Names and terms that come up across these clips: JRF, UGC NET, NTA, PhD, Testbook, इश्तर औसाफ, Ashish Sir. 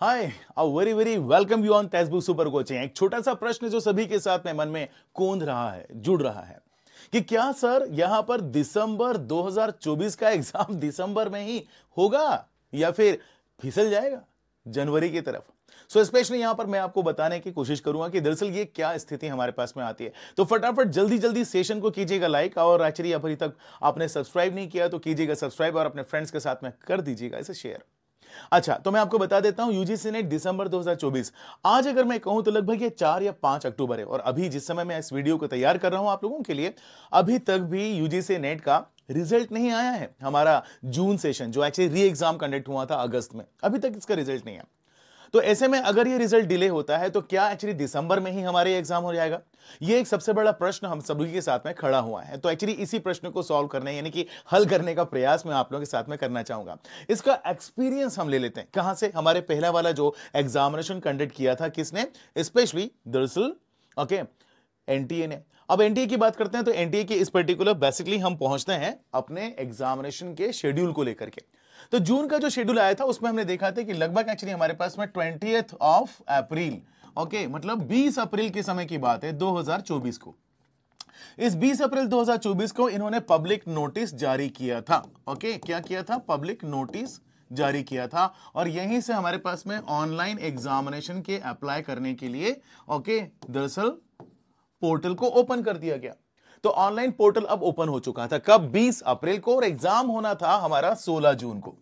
हाय और very very welcome you on Testbook super coaching. एक छोटा सा प्रश्न जो सभी के साथ में मन में कौंध रहा है, जुड़ रहा है कि क्या सर यहां पर दिसंबर 2024 का एग्जाम दिसंबर में ही होगा या फिर फिसल जाएगा जनवरी की तरफ। सो स्पेशली यहां पर मैं आपको बताने की कोशिश करूंगा कि दरअसल ये क्या स्थिति हमारे पास में आती है। तो फटाफट जल्दी जल्दी सेशन को कीजिएगा लाइक, और एक्चुअली अभी तक आपने सब्सक्राइब नहीं किया तो कीजिएगा सब्सक्राइब और अपने फ्रेंड्स के साथ में कर दीजिएगा इसे शेयर। अच्छा, तो मैं आपको बता देता हूं यूजीसी नेट दिसंबर 2024 आज अगर मैं कहूं तो लगभग ये 4 या 5 अक्टूबर है, और अभी जिस समय मैं इस वीडियो को तैयार कर रहा हूं आप लोगों के लिए अभी तक भी यूजीसी नेट का रिजल्ट नहीं आया है। हमारा जून सेशन जो एक्चुअली री एग्जाम कंडक्ट हुआ था अगस्त में, अभी तक इसका रिजल्ट नहीं आया। तो ऐसे में अगर ये रिजल्ट डिले होता है तो क्या एक्चुअली दिसंबर में ही हमारे एग्जाम हो जाएगा, ये एक सबसे बड़ा प्रश्न हम सभी के साथ में खड़ा हुआ है। तो एक्चुअली इसी प्रश्न को सॉल्व करने यानी कि हल करने का प्रयास मैं आप लोगों के साथ में करना चाहूंगा। इसका एक्सपीरियंस हम ले लेते हैं कहां से। हमारे पहला वाला जो एग्जामिनेशन कंडक्ट किया था किसने, स्पेशली दरअसल ओके एनटीए ने। अब एनटीए की बात करते हैं तो एनटीए के इस पर्टिकुलर बेसिकली हम पहुंचते हैं अपने एग्जामिनेशन के शेड्यूल को लेकर के। तो जून का जो शेड्यूल आया था उसमें हमने देखा था कि लगभग एक्चुअली हमारे पास में 20th of April ओके, मतलब 20 अप्रैल के समय की बात है 2024 को। इस 20 अप्रैल 2024 को इन्होंने पब्लिक नोटिस जारी किया था ओके, क्या किया था, पब्लिक नोटिस जारी किया था, और यहीं से हमारे पास में ऑनलाइन एग्जामिनेशन के अप्लाई करने के लिए ओके दरअसल पोर्टल को ओपन कर दिया गया। तो ऑनलाइन पोर्टल अब ओपन हो चुका था कब, 20 अप्रैल को, और एग्जाम होना था हमारा 16 जून को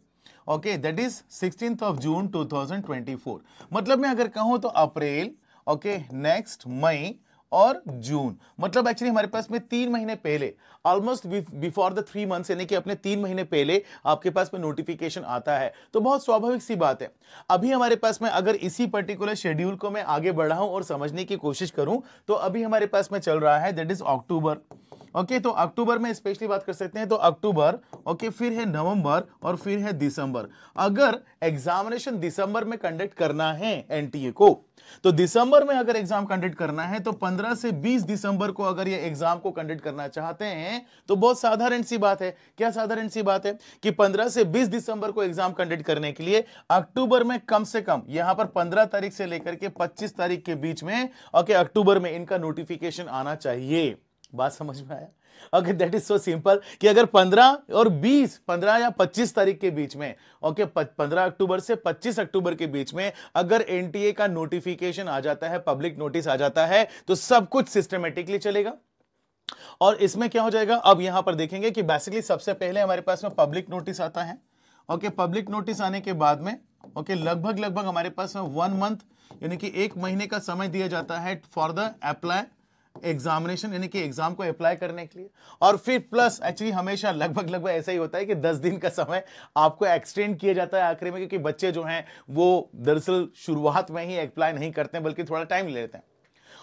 okay, that is 16th of June 2024। मतलब मैं अगर कहूं तो अप्रैल ओके, नेक्स्ट मई और जून, मतलब एक्चुअली हमारे पास में 3 महीने पहले, ऑलमोस्ट बिफोर द 3 मंथ्स, यानी कि अपने 3 महीने पहले आपके पास में नोटिफिकेशन आता है। तो बहुत स्वाभाविक सी बात है। अभी हमारे पास में अगर इसी पर्टिकुलर शेड्यूल को मैं आगे बढ़ाऊं और समझने की कोशिश करूं तो अभी हमारे पास में चल रहा है दैट इज अक्टूबर ओके। तो अक्टूबर में स्पेशली बात कर सकते हैं तो अक्टूबर ओके, फिर है नवंबर और फिर है दिसंबर। अगर एग्जामिनेशन दिसंबर में कंडक्ट करना है एनटीए को, तो दिसंबर में अगर एग्जाम कंडक्ट करना है तो 15 से 20 दिसंबर को अगर ये एग्जाम को कंडक्ट करना चाहते हैं तो बहुत साधारण सी बात है। क्या साधारण सी बात है कि 15 से 20 दिसंबर को एग्जाम कंडक्ट करने के लिए अक्टूबर में कम से कम यहां पर 15 तारीख से लेकर के 25 तारीख के बीच में ओके अक्टूबर में इनका नोटिफिकेशन आना चाहिए। बात समझ में आया okay, that is so simple कि अगर 15 और 20, 15 या 25 तारीख के बीच में ओके, 15 अक्टूबर से 25 अक्टूबर के बीच में अगर एनटीए का नोटिफिकेशन आ जाता है, पब्लिक नोटिस आ जाता है, तो सब कुछ सिस्टमेटिकली चलेगा। और इसमें क्या हो जाएगा, अब यहां पर देखेंगे कि बेसिकली सबसे पहले हमारे पास में पब्लिक नोटिस आता है ओके। पब्लिक नोटिस आने के बाद में ओके लगभग हमारे पास में 1 मंथ यानी कि 1 महीने का समय दिया जाता है फॉर द अप्लाई एग्जामिनेशन, यानी कि एग्जाम को अप्लाई करने के लिए। और फिर प्लस एक्चुअली हमेशा लगभग ऐसा ही होता है कि 10 दिन का समय आपको एक्सटेंड किया जाता है आखिरी में, क्योंकि बच्चे जो हैं वो दरअसल शुरुआत में ही अप्लाई नहीं करते बल्कि थोड़ा टाइम ले लेते हैं।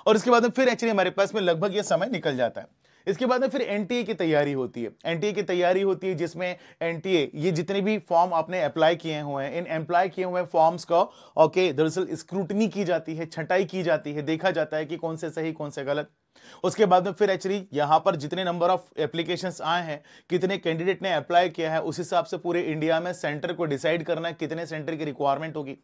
और इसके बाद में फिर एक्चुअली हमारे पास में लगभग ये समय निकल जाता है। इसके बाद में फिर एनटीए की तैयारी होती है, एनटीए की तैयारी होती है जिसमें एनटीए ये जितने भी फॉर्म आपने अप्लाई किए हुए हैं, इन अप्लाई किए हुए फॉर्म्स का ओके दरअसल स्क्रूटनी की जाती है, छंटाई की जाती है, देखा जाता है कि कौन से सही कौन से गलत। उसके बाद में फिर एक्चुअली यहां पर जितने नंबर ऑफ एप्लीकेशंस आए हैं, कितने कैंडिडेट ने अप्लाई किया है, उस हिसाब से पूरे इंडिया में सेंटर को डिसाइड करना है कितने सेंटर की रिक्वायरमेंट होगी,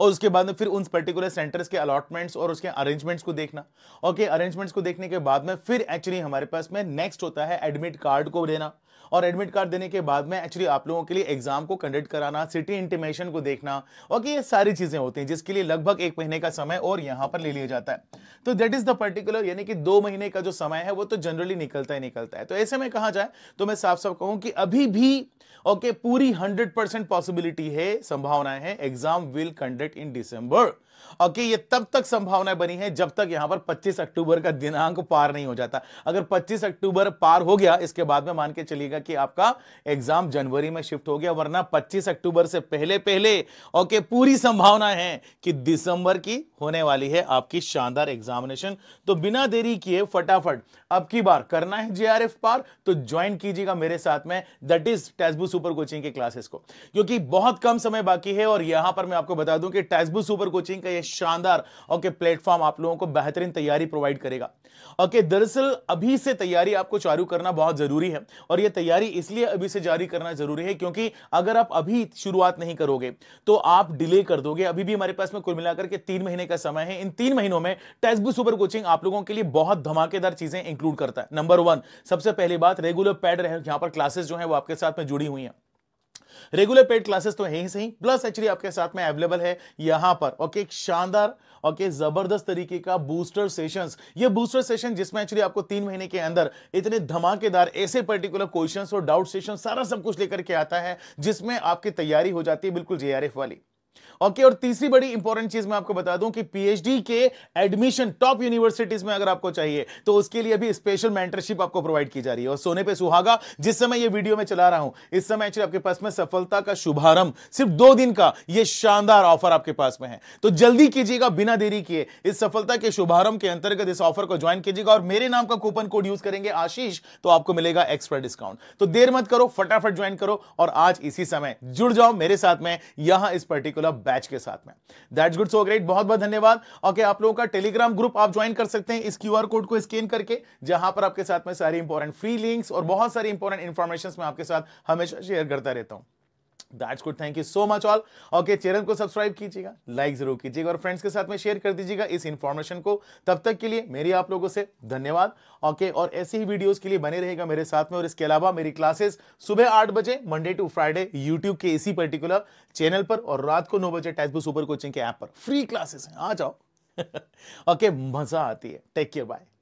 और उसके बाद में फिर उन पर्टिकुलर सेंटर्स के अलॉटमेंट्स और उसके अरेंजमेंट्स को देखना ओके। अरेंजमेंट्स को देखने के बाद में फिर एक्चुअली हमारे पास में नेक्स्ट होता है एडमिट कार्ड को देना, और एडमिट कार्ड देने के बाद में एक्चुअली आप लोगों के लिए एग्जाम को कंडक्ट कराना, सिटी इंटीमेशन को देखना ओके, ये सारी चीजें होती हैं जिसके लिए लगभग 1 महीने का समय और यहां पर ले लिया जाता है। तो दैट इज द पर्टिकुलर यानी कि 2 महीने का जो समय है वो तो जनरली निकलता है। तो ऐसे में कहा जाए तो मैं साफ साफ कहूं कि अभी भी ओके पूरी 100% पॉसिबिलिटी है, संभावनाएं हैं exam will conduct in December okay. ये तब तक संभावना बनी है जब तक यहां पर 25 अक्टूबर का दिनांक पार नहीं हो जाता। अगर 25 अक्टूबर पार हो गया इसके बाद में मान के चलिएगा कि आपका एग्जाम जनवरी में शिफ्ट हो गया, वरना 25 अक्टूबर से पहले ओके पूरी संभावना है कि दिसंबर की होने वाली है आपकी शानदार एग्जामिनेशन। तो बिना देरी किए फटाफट अब की बार करना है जेआरएफ पार तो ज्वाइन कीजिएगा मेरे साथ में that is Testbook super coaching के क्लासेस को, क्योंकि बहुत कम समय बाकी है। और यहां पर मैं आपको बता दूं कि टेस्टबुक सुपर कोचिंग ये शानदार ओके प्लेटफॉर्म आप लोगों को बेहतरीन तैयारी प्रोवाइड करेगा ओके। दरअसल अभी से तैयारी आपको चालू करना बहुत जरूरी है, और ये तैयारी इसलिए अभी से जारी करना जरूरी है क्योंकि अगर आप अभी शुरुआत नहीं करोगे तो आप डिले कर दोगे। अभी भी हमारे पास में कुल मिलाकर के 3 महीने का समय है। इन 3 महीनों में टेक्स्टबुक सुपर कोचिंग आप लोगों के लिए बहुत धमाकेदार चीजें इंक्लूड करता है। नंबर 1, सबसे पहली बात रेगुलर पेड रहे, यहां पर क्लासेस जो है वो आपके साथ में जुड़ी हुई है। रेगुलर पेड क्लासेस तो है ही सही, प्लस एक्चुअली आपके साथ में अवेलेबल है यहां पर ओके शानदार जबरदस्त तरीके का बूस्टर सेशंस। ये बूस्टर सेशन जिसमें एक्चुअली आपको 3 महीने के अंदर इतने धमाकेदार ऐसे पर्टिकुलर क्वेश्चंस और डाउट सेशन सारा सब कुछ लेकर के आता है जिसमें आपकी तैयारी हो जाती है बिल्कुल जेआरएफ वाली ओके। और तीसरी बड़ी इंपॉर्टेंट चीज मैं आपको बता दूं कि पीएचडी के एडमिशन टॉप यूनिवर्सिटीज में अगर आपको चाहिए तो उसके लिए भी स्पेशल मेंटरशिप आपको प्रोवाइड की जा रही है। और सोने पे सुहागा जिस समय ये वीडियो में चला रहा हूं इस समय एक्चुअली आपके पास में सफलता का शुभारंभ सिर्फ 2 दिन का यह शानदार ऑफर आपके पास में है। तो जल्दी कीजिएगा, बिना देरी किए इस सफलता के शुभारंभ के अंतर्गत इस ऑफर को ज्वाइन कीजिएगा और मेरे नाम का कूपन कोड यूज करेंगे आशीष तो आपको मिलेगा एक्स्ट्रा डिस्काउंट। तो देर मत करो, फटाफट ज्वाइन करो और आज इसी समय जुड़ जाओ मेरे साथ में यहां इस पर्टिकुलर बैच के साथ में। That's good, so great, बहुत बहुत धन्यवाद। Okay, आप लोगों का टेलीग्राम ग्रुप आप ज्वाइन कर सकते हैं इस क्यूआर कोड को स्कैन करके, जहां पर आपके साथ में सारी इंपॉर्टेंट फ्री लिंक्स और बहुत सारी इंपॉर्टेंट इंफॉर्मेशंस मैं आपके साथ हमेशा शेयर करता रहता हूं। That's good, thank you so much all। Okay, channel को सब्सक्राइब कीजिएगा, लाइक जरूर कीजिएगा और फ्रेंड्स के साथ में शेयर कर दीजिएगा इस इंफॉर्मेशन को। तब तक के लिए मेरी आप लोगों से धन्यवाद ओके। और ऐसे ही वीडियोस के लिए बने रहेगा मेरे साथ में। और इसके अलावा मेरी क्लासेस सुबह 8 बजे मंडे टू फ्राइडे यूट्यूब के इसी पर्टिकुलर चैनल पर और रात को 9 बजे टेक्स्टबुक सुपर कोचिंग के ऐप पर फ्री क्लासेस हैं, आ जाओ ओके मजा आती है। Take care, bye.